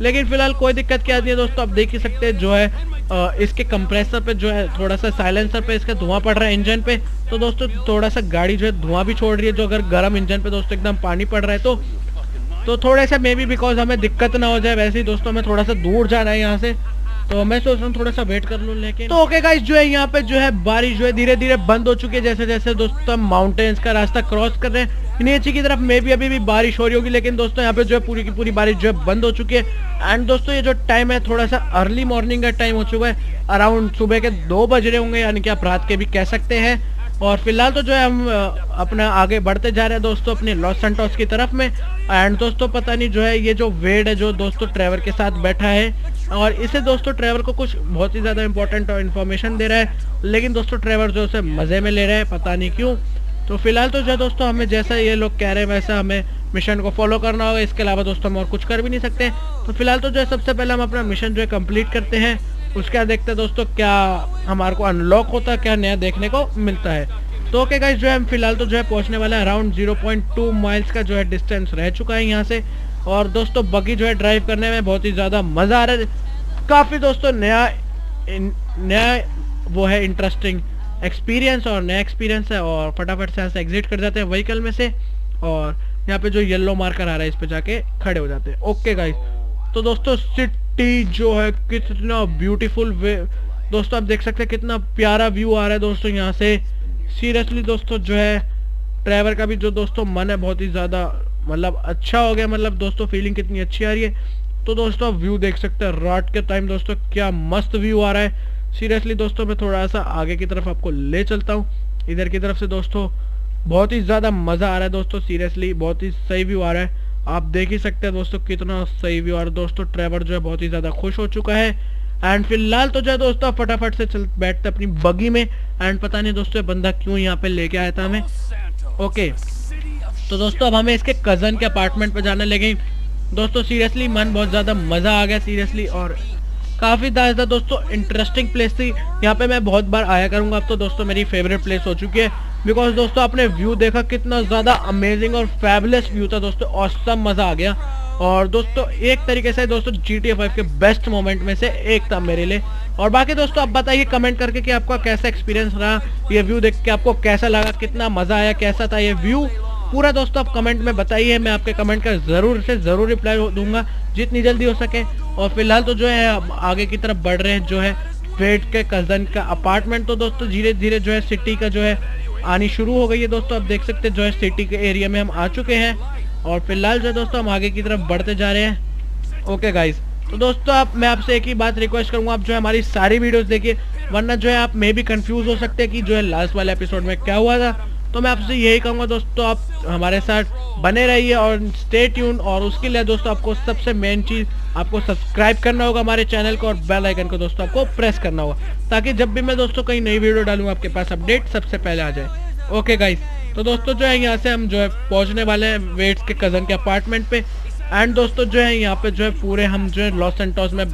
लेकिन फिलहाल कोई दिक्कत क्या नहीं है दोस्तों। आप देख ही सकते हैं जो है इसके कंप्रेसर पे जो है थोड़ा सा साइलेंसर पे इसका धुआं पड़ रहा है इंजन पे, तो दोस्तों थोड़ा सा गाड़ी जो है धुआं भी छोड़ रही है। जो अगर गर्म इंजन पे दोस्तों एकदम पानी पड़ रहा है तो थोड़े से मे बी बिकॉज हमें दिक्कत ना हो जाए। वैसे ही दोस्तों हमें थोड़ा सा दूर जाना है यहाँ से, तो मैं सोच रहा हूँ थोड़ा सा वेट कर लूँ। लेकिन तो ओके गाइस, जो है यहाँ पे जो है बारिश जो है धीरे धीरे बंद हो चुकी है, जैसे जैसे दोस्तों हम माउंटेन्स का रास्ता क्रॉस कर रहे हैं नीचे की तरफ। मे भी अभी भी बारिश हो रही होगी, लेकिन दोस्तों यहाँ पे जो है पूरी की पूरी बारिश जो है बंद हो चुकी है। एंड दोस्तों ये जो टाइम है थोड़ा सा अर्ली मॉर्निंग का टाइम हो चुका है, अराउंड सुबह के 2 बज रहे होंगे, यानी कि आप रात के भी कह सकते हैं। और फिलहाल तो जो है हम अपना आगे बढ़ते जा रहे हैं दोस्तों अपने लॉस एंड टॉस की तरफ में। एंड दोस्तों पता नहीं जो है ये जो वेड है जो दोस्तों ट्रेवर के साथ बैठा है, और इसे दोस्तों ट्रेवर को कुछ बहुत ही ज़्यादा इंपॉर्टेंट और इन्फॉर्मेशन दे रहा है, लेकिन दोस्तों ट्रेवर जो उसे मज़े में ले रहा है, पता नहीं क्यों। तो फिलहाल तो जो है दोस्तों हमें जैसा ये लोग कह रहे हैं वैसा हमें मिशन को फॉलो करना होगा, इसके अलावा दोस्तों हम और कुछ कर भी नहीं सकते। तो फिलहाल तो जो है सबसे पहले हम अपना मिशन जो है कंप्लीट करते हैं, उसके बाद देखते हैं दोस्तों क्या हमारे को अनलॉक होता है, क्या नया देखने को मिलता है। तो ओके गाइस, जो है हम फिलहाल तो जो है पहुंचने वाला है अराउंड 0.2 माइल्स का जो है डिस्टेंस रह चुका है यहाँ से। और दोस्तों बगी जो है ड्राइव करने में बहुत ही ज़्यादा मज़ा आ रहा है, काफ़ी दोस्तों नया वो है इंटरेस्टिंग एक्सपीरियंस और नया एक्सपीरियंस है। और फटाफट से यहाँ से एग्जिट कर जाते हैं व्हीकल में से, और यहाँ पे जो येलो मार्कर आ रहा है इस पे जाके खड़े हो जाते हैं। ओके गाइस, तो दोस्तों सिटी जो है कितना ब्यूटीफुल वे दोस्तों आप देख सकते हैं, कितना प्यारा व्यू आ रहा है दोस्तों यहाँ से। सीरियसली दोस्तों जो है ट्रेवर का भी जो दोस्तों मन है बहुत ही ज़्यादा मतलब अच्छा हो गया, मतलब दोस्तों फीलिंग कितनी अच्छी आ रही है। तो दोस्तों व्यू देख सकते हैं रात के टाइम दोस्तों क्या मस्त व्यू आ रहा है। सीरियसली दोस्तों मैं थोड़ा सा आगे की तरफ आपको ले चलता हूँ, इधर की तरफ से दोस्तों बहुत ही ज़्यादा मज़ा आ रहा है दोस्तों। सीरियसली बहुत ही सही व्यू आ रहा है, आप देख ही सकते हैं दोस्तों कितना सही व्यू आ रहा है। दोस्तों ट्रेवर जो है बहुत ही ज़्यादा खुश हो चुका है। एंड फिलहाल तो जो है दोस्तों फटाफट से चल बैठते अपनी बगी में। एंड पता नहीं दोस्तों बंदा क्यों यहाँ पे लेके आया था हमें। ओके, तो दोस्तों अब हमें इसके कज़न के अपार्टमेंट पे जाना है, लेकिन दोस्तों सीरियसली मन बहुत ज़्यादा मज़ा आ गया सीरियसली, और काफ़ी ज़्यादा दोस्तों इंटरेस्टिंग प्लेस थी। यहाँ पे मैं बहुत बार आया करूँगा, अब तो दोस्तों मेरी फेवरेट प्लेस हो चुकी है, बिकॉज दोस्तों आपने व्यू देखा कितना ज़्यादा अमेजिंग और फैबुलस व्यू था दोस्तों, ऑसम मज़ा आ गया। और दोस्तों एक तरीके से दोस्तों GTA 5 के बेस्ट मोमेंट में से एक था मेरे लिए। और बाकी दोस्तों आप बताइए कमेंट करके कि आपका कैसा एक्सपीरियंस रहा, ये व्यू देख के आपको कैसा लगा, कितना मज़ा आया, कैसा था ये व्यू पूरा दोस्तों आप कमेंट में बताइए। मैं आपके कमेंट का ज़रूर से ज़रूर रिप्लाई दूंगा जितनी जल्दी हो सके। और फिलहाल तो जो है अब आगे की तरफ बढ़ रहे हैं जो है वेट के कज़न का अपार्टमेंट। तो दोस्तों धीरे धीरे जो है सिटी का जो है आनी शुरू हो गई है दोस्तों, आप देख सकते हैं जो है सिटी के एरिया में हम आ चुके हैं। और फिलहाल जो है दोस्तों हम आगे की तरफ बढ़ते जा रहे हैं। ओके गाइज, तो दोस्तों मैं आपसे एक ही बात रिक्वेस्ट करूंगा, आप जो है हमारी सारी वीडियोस देखिए, वरना जो है आप मे भी कंफ्यूज हो सकते हैं कि जो है लास्ट वाले एपिसोड में क्या हुआ था। तो मैं आपसे यही कहूंगा दोस्तों आप हमारे साथ बने रहिए और स्टे ट्यून। और उसके लिए दोस्तों आपको सबसे मेन चीज़ आपको सब्सक्राइब करना होगा हमारे चैनल को, और बेल आइकन को दोस्तों आपको प्रेस करना होगा, ताकि जब भी मैं दोस्तों कहीं नई वीडियो डालूँ आपके पास अपडेट सबसे पहले आ जाए। ओके गाइज, तो दोस्तों जो है यहाँ से हम जो है पहुँचने वाले हैं वेट्स के कज़न के अपार्टमेंट पे। एंड दोस्तों जो है यहाँ पे जो है पूरे हम जो है लॉस एंड टॉस में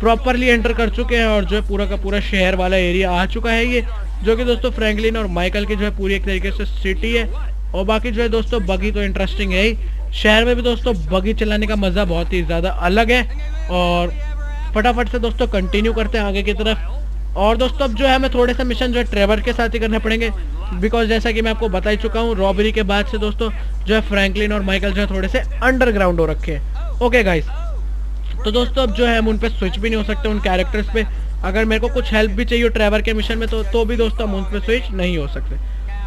प्रॉपरली एंटर कर चुके हैं, और जो है पूरा का पूरा शहर वाला एरिया आ चुका है ये, जो कि दोस्तों फ्रैंकलिन और माइकल की जो है पूरी एक तरीके से सिटी है। और बाकी जो है दोस्तों बगी तो इंटरेस्टिंग है ही, शहर में भी दोस्तों बगी चलाने का मज़ा बहुत ही ज़्यादा अलग है। और फटाफट से दोस्तों कंटिन्यू करते हैं आगे की तरफ। और दोस्तों अब जो है हमें थोड़े से मिशन जो है ट्रेवर के साथ ही करने पड़ेंगे, बिकॉज जैसा कि मैं आपको बता ही चुका हूँ रॉबरी के बाद से दोस्तों जो है फ्रैंकलिन और माइकल जो है थोड़े से अंडरग्राउंड हो रखे हैं। ओके गाइस, तो दोस्तों अब जो है हम उन पे स्विच भी नहीं हो सकते उन कैरेक्टर्स पे, अगर मेरे को कुछ हेल्प भी चाहिए ट्रेवर के मिशन में तो भी दोस्तों हम उन पे स्विच नहीं हो सकते।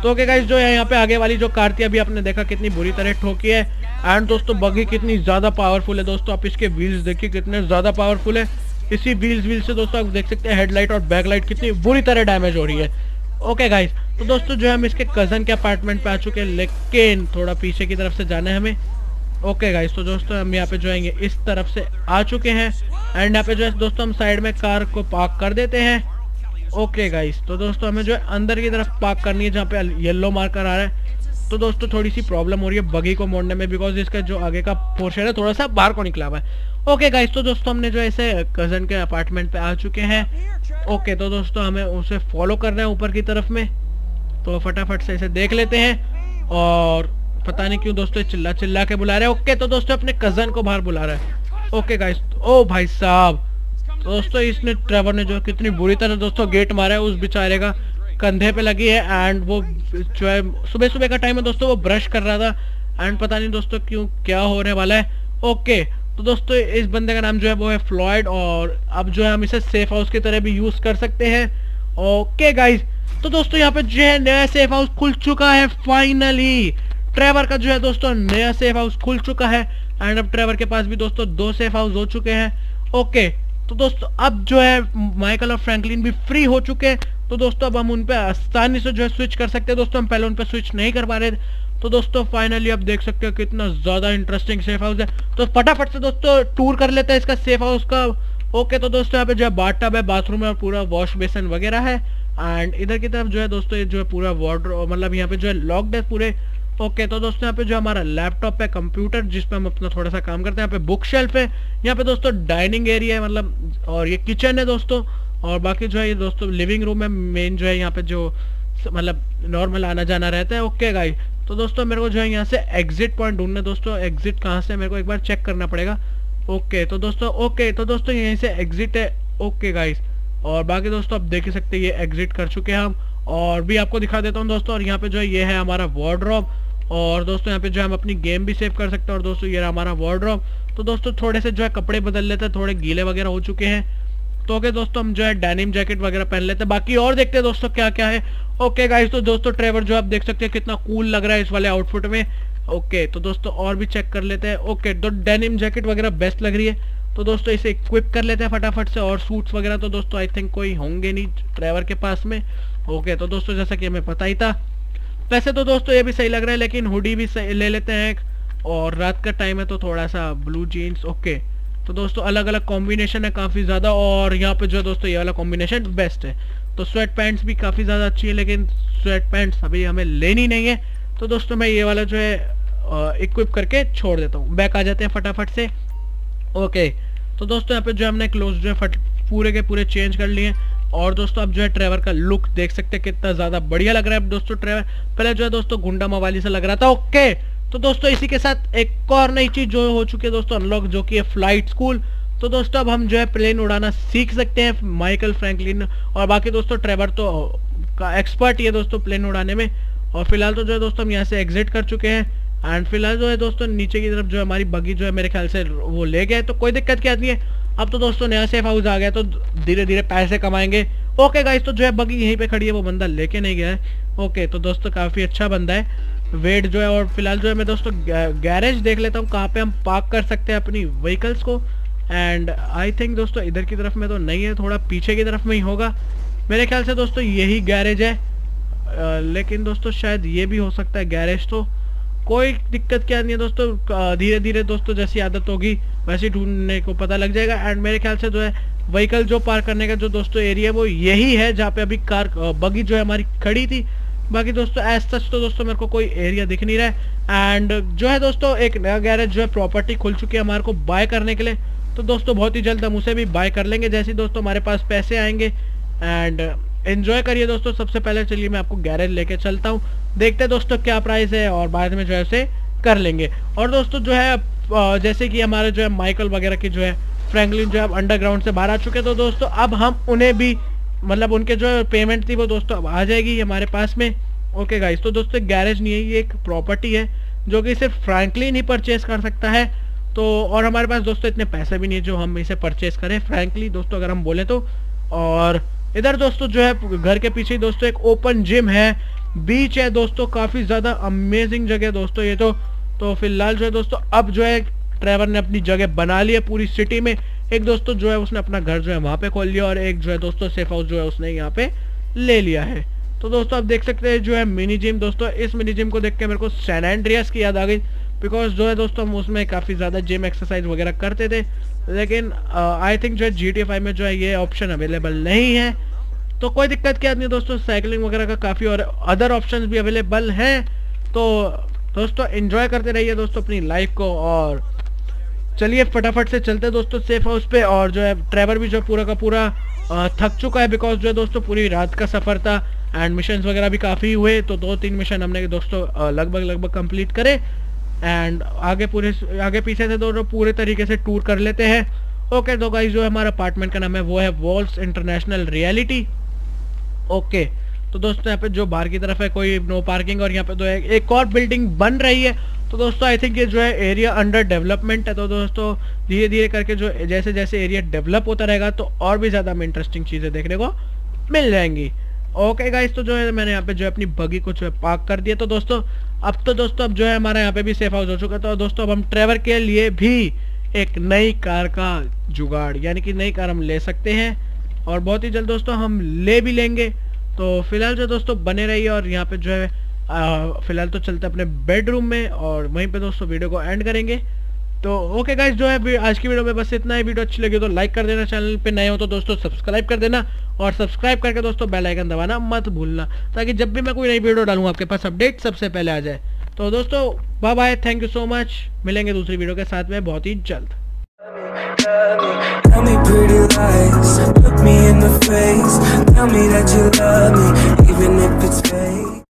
तो ओके गाइस, जो है यहाँ पे आगे वाली जो कार थी अभी आपने देखा कितनी बुरी तरह ठोकी है। एंड दोस्तों बग्गी कितनी ज़्यादा पावरफुल है दोस्तों, आप इसके व्हील्स देखिए कितने ज़्यादा पावरफुल है। इसी व्हील्स से दोस्तों आप देख सकते हैं हेडलाइट और बैकलाइट कितनी बुरी तरह डैमेज हो रही है। ओके गाइस, तो दोस्तों जो है हम इसके कज़न के अपार्टमेंट पे आ चुके हैं, लेकिन थोड़ा पीछे की तरफ से जाना है हमें। ओके गाइस, तो दोस्तों हम यहाँ पे जो है इस तरफ से आ चुके हैं एंड यहाँ पे जो है दोस्तों हम साइड में कार को पार्क कर देते हैं। ओके गाइस, तो दोस्तों हमें जो है अंदर की तरफ पार्क करनी है जहाँ पे येलो मार्कर आ रहा है। तो दोस्तों थोड़ी सी प्रॉब्लम हो रही है बगी को मोड़ने में, बिकॉज इसका जो आगे का पोर्शन है थोड़ा सा बाहर को निकला हुआ है। ओके गाइस, तो दोस्तों हमने जो ऐसे कज़न के अपार्टमेंट पे आ चुके हैं। ओके, तो दोस्तों हमें उसे फॉलो करना है ऊपर की तरफ में, तो फटाफट से ऐसे देख लेते हैं। और पता नहीं क्यों दोस्तों चिल्ला चिल्ला के बुला रहे हैं। ओके, तो दोस्तों अपने कज़न को बाहर बुला रहा है। ओके गाइस, ओ भाई साहब, दोस्तों इसने ट्रेवर ने जो कितनी बुरी तरह दोस्तों गेट मारा है, उस बेचारे का कंधे पे लगी है। एंड वो जो है सुबह सुबह का टाइम है दोस्तों, वो ब्रश कर रहा था एंड पता नहीं दोस्तों क्यों क्या होने वाला है। ओके, तो दोस्तों इस बंदे का नाम जो है वो है फ्लॉयड, और अब जो है हम इसे सेफ हाउस की तरह भी यूज़ कर सकते हैं। ओके गाइस, तो दोस्तों यहाँ पे जो है नया सेफ हाउस खुल चुका है फाइनली। ट्रेवर का जो है दोस्तों नया सेफ हाउस खुल चुका है एंड अब ट्रेवर के पास भी दोस्तों 2 सेफ हाउस हो चुके हैं। ओके, तो दोस्तों अब जो है माइकल और फ्रैंकलिन भी फ्री हो चुके हैं, तो दोस्तों अब हम उन पर आसानी से जो है स्विच कर सकते हैं। दोस्तों हम पहले उन पर स्विच नहीं कर पा रहे थे, तो दोस्तों फाइनली आप देख सकते हो कितना ज़्यादा इंटरेस्टिंग सेफ हाउस है। तो फटाफट से दोस्तों टूर कर लेते हैं इसका सेफ हाउस का। ओके, तो दोस्तों यहाँ पे जो है बाथटब है, बाथरूम है, पूरा वॉश बेसन वगैरह है। एंड इधर की तरफ जो है दोस्तों ये जो है पूरा वार्डरोब, मतलब यहाँ पे जो है लॉक्ड है पूरे। ओके, तो दोस्तों यहाँ पे जो हमारा लैपटॉप है, कंप्यूटर जिसपे हम अपना थोड़ा सा काम करते हैं, यहाँ पे बुक शेल्फ है, यहाँ पे दोस्तों डाइनिंग एरिया है, मतलब और ये किचन है दोस्तों। और बाकी जो है ये दोस्तों लिविंग रूम है मेन, जो है यहाँ पे जो मतलब नॉर्मल आना जाना रहता है। ओके गाइस, तो दोस्तों मेरे को जो है यहाँ से एग्जिट पॉइंट ढूंढना है दोस्तों, एग्जिट कहाँ से मेरे को एक बार चेक करना पड़ेगा। ओके, तो दोस्तों यहीं से एग्जिट है। ओके गाइस, और बाकी दोस्तों आप देख ही सकते हैं ये एग्जिट कर चुके हैं हम, और भी आपको दिखा देता हूँ दोस्तों। और यहाँ पे जो है ये है हमारा वार्डरोब, और दोस्तों यहाँ पे जो है हम अपनी गेम भी सेव कर सकते हैं। और दोस्तों ये हमारा वार्डरोब, तो दोस्तों थोड़े से जो है कपड़े बदल लेते हैं, थोड़े गीले वगैरह हो चुके हैं। तो ओके दोस्तों हम जो है डेनिम जैकेट वगैरह पहन लेते हैं, बाकी और देखते हैं दोस्तों क्या क्या है। ओके गाइस, तो दोस्तों ट्रेवर जो आप देख सकते हैं कितना कूल लग रहा है इस वाले आउटफिट में। ओके, तो दोस्तों और भी चेक कर लेते हैं। ओके, तो डेनिम जैकेट वगैरह बेस्ट लग रही है, तो दोस्तों इसे इक्विप कर लेते हैं फटाफट से। और सूट्स वगैरह तो दोस्तों आई थिंक कोई होंगे नहीं ट्रेवर के पास में। ओके, तो दोस्तों जैसा कि हमें पता ही था, वैसे तो दोस्तों ये भी सही लग रहा है, लेकिन हुडी भी ले लेते हैं, और रात का टाइम है तो थोड़ा सा ब्लू जीन्स। ओके, तो दोस्तों अलग अलग कॉम्बिनेशन है काफ़ी ज़्यादा, और यहाँ पे जो है दोस्तों ये वाला कॉम्बिनेशन बेस्ट है। तो स्वेट पैंट्स भी काफ़ी ज़्यादा अच्छी है, लेकिन स्वेट पैंट्स अभी हमें लेनी नहीं है, तो दोस्तों मैं ये वाला जो है इक्विप करके छोड़ देता हूँ। बैक आ जाते हैं फटाफट से। ओके, तो दोस्तों यहाँ पे जो हमने क्लोथ जो है पूरे के पूरे चेंज कर लिए। और दोस्तों अब जो है ट्रेवर का लुक देख सकते हैं कितना ज़्यादा बढ़िया लग रहा है। अब दोस्तों ट्रेवर पहले जो है दोस्तों गुंडा मवाली से लग रहा था। ओके, तो दोस्तों इसी के साथ एक और नई चीज़ जो हो चुकी है दोस्तों अनलॉक, जो कि है फ्लाइट स्कूल। तो दोस्तों अब हम जो है प्लेन उड़ाना सीख सकते हैं, माइकल, फ्रैंकलिन और बाकी दोस्तों ट्रेवर तो का एक्सपर्ट ही है दोस्तों प्लेन उड़ाने में। और फिलहाल तो जो है दोस्तों हम यहाँ से एग्जिट कर चुके हैं। एंड फिलहाल जो है दोस्तों नीचे की तरफ जो हमारी बगी जो है मेरे ख्याल से वो ले गए, तो कोई दिक्कत की आती है। अब तो दोस्तों नया सेफ हाउस आ गया, तो धीरे धीरे पैसे कमाएंगे। ओके गाइस, तो जो है बगी यहीं पर खड़ी है, वो बंदा लेके नहीं गया है। ओके, तो दोस्तों काफ़ी अच्छा बंदा है वेट जो है। और फिलहाल जो है मैं दोस्तों गैरेज देख लेता हूँ कहाँ पर हम पार्क कर सकते हैं अपनी व्हीकल्स को। एंड आई थिंक दोस्तों इधर की तरफ में तो नहीं है, थोड़ा पीछे की तरफ में ही होगा मेरे ख्याल से दोस्तों, यही गैरेज है। लेकिन दोस्तों शायद ये भी हो सकता है गैरेज, तो कोई दिक्कत क्या नहीं है दोस्तों। धीरे धीरे दोस्तों जैसी आदत होगी वैसे ढूंढने को पता लग जाएगा। एंड मेरे ख्याल से जो है व्हीकल जो पार्क करने का जो दोस्तों एरिया है वो यही है जहाँ पे अभी कार बगी जो है हमारी खड़ी थी। बाकी दोस्तों एज सच तो दोस्तों मेरे को कोई एरिया दिख नहीं रहा है। एंड जो है दोस्तों एक नया गैरेज जो है प्रॉपर्टी खुल चुकी है हमारे को बाय करने के लिए, तो दोस्तों बहुत ही जल्द हम उसे भी बाय कर लेंगे जैसे दोस्तों हमारे पास पैसे आएंगे। एंड एंजॉय करिए दोस्तों। सबसे पहले चलिए मैं आपको गैरेज लेके चलता हूँ, देखते हैं दोस्तों क्या प्राइस है, और बाद में जो है उसे कर लेंगे। और दोस्तों जो है जैसे कि हमारे जो है माइकल वगैरह की जो है फ्रैंकलिन जो है अंडरग्राउंड से बाहर आ चुके हैं, तो दोस्तों अब हम उन्हें भी मतलब उनके जो पेमेंट थी वो दोस्तों अब आ जाएगी हमारे पास में। ओके गाइस, तो दोस्तों गैरेज नहीं है, ये एक प्रॉपर्टी है जो कि सिर्फ फ्रैंकलिन ही परचेज कर सकता है। तो और हमारे पास दोस्तों इतने पैसे भी नहीं है जो हम इसे परचेस करें फ्रैंकली दोस्तों अगर हम बोले तो। और इधर दोस्तों जो है घर के पीछे दोस्तों एक ओपन जिम है, बीच है दोस्तों, काफ़ी ज़्यादा अमेजिंग जगह है दोस्तों ये तो फिलहाल जो है दोस्तों अब जो है ट्रेवर ने अपनी जगह बना ली है पूरी सिटी में। एक दोस्तों जो है उसने अपना घर जो है वहाँ पे खोल लिया और एक जो है दोस्तों सेफ हाउस जो है उसने यहाँ पे ले लिया है। तो दोस्तों आप देख सकते हैं जो है मिनी जिम दोस्तों, इस मिनी जिम को देख के मेरे को सैन एंड्रियास की याद आ गई, बिकॉज जो है दोस्तों हम उसमें काफ़ी ज़्यादा जिम एक्सरसाइज वगैरह करते थे, लेकिन आई थिंक जो है GTA 5 में जो है ये ऑप्शन अवेलेबल नहीं है। तो कोई दिक्कत क्या नहीं दोस्तों, साइकिलिंग वगैरह का काफ़ी और अदर ऑप्शन भी अवेलेबल हैं। तो दोस्तों इन्जॉय करते रहिए दोस्तों अपनी लाइफ को, और चलिए फटाफट से चलते हैं दोस्तों सेफ हाउस पे। और जो है ट्रेवर भी जो पूरा का पूरा थक चुका है, बिकॉज जो है दोस्तों पूरी रात का सफ़र था एंड मिशंस वगैरह भी काफ़ी हुए। तो 2-3 मिशन हमने दोस्तों लगभग कंप्लीट करे एंड आगे पीछे से दोस्तों पूरे तरीके से टूर कर लेते हैं। ओके तो गाइस जो है हमारा अपार्टमेंट का नाम है वो है वॉल्स इंटरनेशनल रियलिटी। ओके तो दोस्तों यहाँ पे जो बाहर की तरफ है कोई नो पार्किंग, और यहाँ पे तो एक और बिल्डिंग बन रही है। तो दोस्तों आई थिंक ये जो है एरिया अंडर डेवलपमेंट है। तो दोस्तों धीरे धीरे करके जो जैसे जैसे एरिया डेवलप होता रहेगा तो और भी ज़्यादा हमें इंटरेस्टिंग चीज़ें देखने को मिल जाएंगी। ओके गाइस तो जो है मैंने यहाँ पे जो अपनी बगी को जो है पार्क कर दिया। तो दोस्तों अब जो है हमारा यहाँ पे भी सेफ हाउस हो चुका है। तो दोस्तों अब हम ट्रेवर के लिए भी एक नई कार का जुगाड़, यानी कि नई कार हम ले सकते हैं, और बहुत ही जल्द दोस्तों हम ले भी लेंगे। तो फिलहाल जो दोस्तों बने रहिए, और यहाँ पे जो है फिलहाल तो चलते अपने बेडरूम में और वहीं पे दोस्तों वीडियो को एंड करेंगे। तो ओके गाइस जो है आज की वीडियो में बस इतना ही। वीडियो अच्छी लगी तो लाइक कर देना, चैनल पे नए हो तो दोस्तों सब्सक्राइब कर देना, और सब्सक्राइब करके दोस्तों बेल आइकन दबाना मत भूलना, ताकि जब भी मैं कोई नई वीडियो डालूँगा आपके पास अपडेट सबसे पहले आ जाए। तो दोस्तों bye bye, thank you so much, मिलेंगे दूसरी वीडियो के साथ में बहुत ही जल्द। Tell me pretty lies, look me in the face, tell me that you love me, even if it's fake.